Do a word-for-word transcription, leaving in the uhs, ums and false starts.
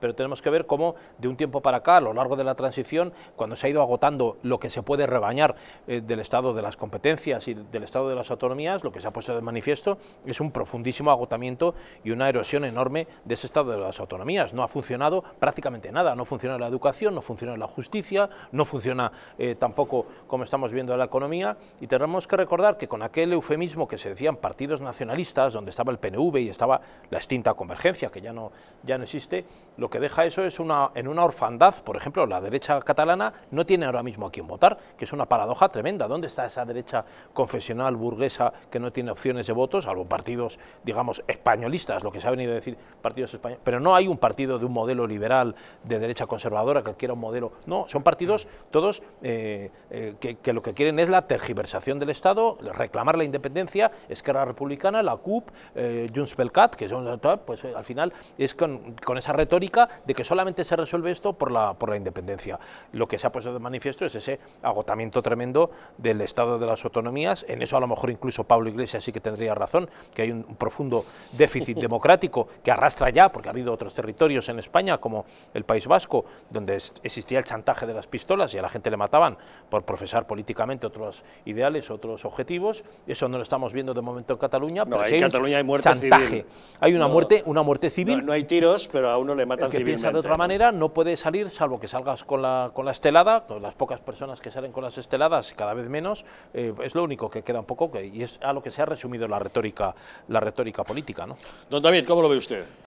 pero tenemos que ver cómo de un tiempo para acá, a lo largo de la transición, cuando se ha ido agotando lo que se puede rebañar eh, del Estado de las competencias y del Estado de las autonomías, lo que se ha puesto de manifiesto es un profundísimo agotamiento y una erosión enorme de ese Estado de las autonomías. No ha funcionado prácticamente nada, no funciona la educación, no funciona la justicia, no funciona eh, tampoco, como estamos viendo, la economía, y tenemos que recordar que con aquel eufemismo que se decían partidos nacionalistas, donde estaba el P N V y estaba la extinta Convergencia, que ya no, ya no existe, lo que deja eso es una, en una orfandad. Por ejemplo, la derecha catalana no tiene ahora mismo a quién votar, que es una paradoja tremenda. ¿Dónde está esa derecha confesional burguesa que no tiene opciones de votos, salvo partidos, digamos, españolistas, lo que se ha venido a decir partidos españoles? Pero no hay un partido de un modelo liberal de derecha conservadora que quiera un modelo, no, son partidos todos eh, eh, que, que lo que quieren es la tergiversación del Estado, reclamar la independencia. Esquerra Republicana, la C U P, eh, Junts pel Cat, que son, pues al final es con, con esa retórica de que solamente se resuelve esto por la, por la independencia. Lo que se ha puesto de manifiesto es ese agotamiento tremendo del Estado de las autonomías. En eso a lo mejor incluso Pablo Iglesias sí que tendría razón, que hay un, un profundo déficit democrático que arrastra ya, porque ha habido otros territorios en España, como el País Vasco, donde es, existía el chantaje de las pistolas y a la gente le mataban por profesar políticamente otros ideales, otros objetivos. Eso no lo estamos viendo de momento en Cataluña. No, pero en si Cataluña hay muerte chantaje. civil. Hay una no, muerte, una muerte civil. No, no hay tiros, pero a uno le matan civilmente. El que piensa de otra manera no puede salir, salvo que salgas con la, con la estelada, con las pocas personas que salen con las esteladas, cada vez menos, eh, es lo único que queda un poco, que, y es a lo que se ha resumido la retórica, la retórica política, ¿no? Don David, ¿cómo lo ve usted?